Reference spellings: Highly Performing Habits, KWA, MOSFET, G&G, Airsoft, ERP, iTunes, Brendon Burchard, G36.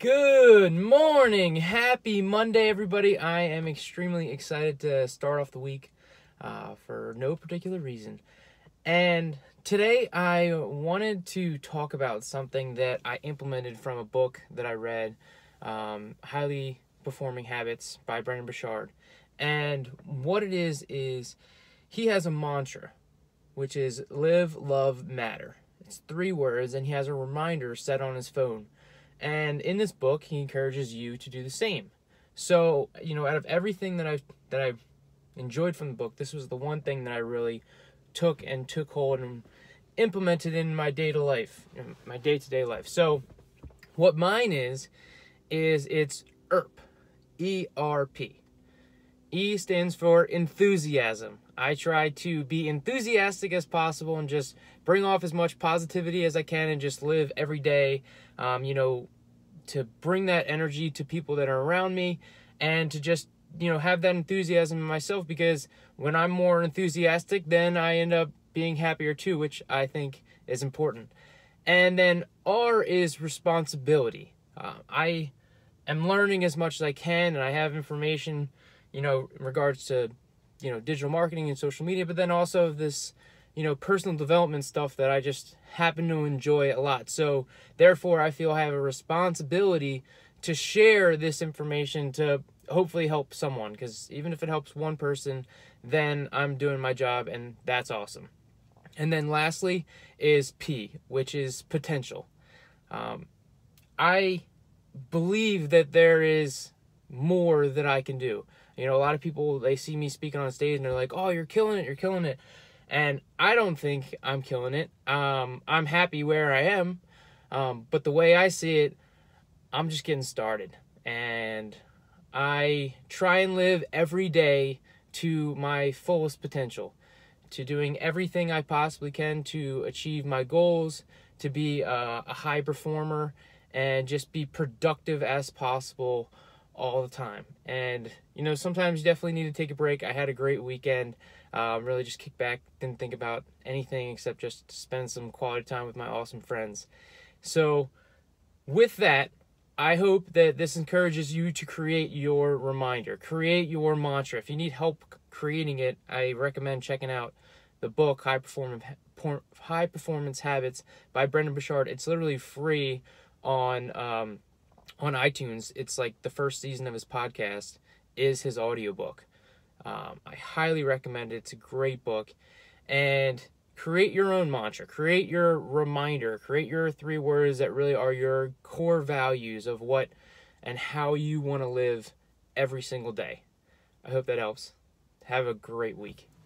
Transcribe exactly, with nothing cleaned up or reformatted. Good morning. Happy Monday, everybody. I am extremely excited to start off the week uh, for no particular reason. And today I wanted to talk about something that I implemented from a book that I read, um, Highly Performing Habits by Brendon Burchard. And what it is, is he has a mantra, which is live, love, matter. It's three words, and he has a reminder set on his phone. And in this book, he encourages you to do the same. So, you know, out of everything that I've that I've enjoyed from the book, this was the one thing that I really took and took hold and implemented in my day to life, my day-to-day life. So what mine is, is it's E R P, E R P. E stands for enthusiasm. I try to be enthusiastic as possible and just bring off as much positivity as I can and just live every day, um, you know, to bring that energy to people that are around me and to just, you know, have that enthusiasm in myself, because when I'm more enthusiastic, then I end up being happier too, which I think is important. And then R is responsibility. Uh, I am learning as much as I can, and I have information, you know, in regards to, you know, digital marketing and social media, but then also this, you know, personal development stuff that I just happen to enjoy a lot. So therefore, I feel I have a responsibility to share this information to hopefully help someone, because even if it helps one person, then I'm doing my job, and that's awesome. And then lastly is P, which is potential. Um, I believe that there is more that I can do. You know, a lot of people, they see me speaking on stage and they're like, oh, you're killing it, you're killing it. And I don't think I'm killing it. Um, I'm happy where I am. Um, but the way I see it, I'm just getting started. And I try and live every day to my fullest potential, to doing everything I possibly can to achieve my goals, to be a, a high performer, and just be productive as possible all the time. And you know, sometimes you definitely need to take a break. I had a great weekend, um, really just kicked back, didn't think about anything except just spend some quality time with my awesome friends. So with that, I hope that this encourages you to create your reminder, create your mantra. If you need help creating it, I recommend checking out the book High Performing High Performance Habits by Brendon Burchard. It's literally free on um on iTunes. It's like the first season of his podcast is his audiobook. Um, I highly recommend it. It's a great book. And create your own mantra. Create your reminder. Create your three words that really are your core values of what and how you want to live every single day. I hope that helps. Have a great week.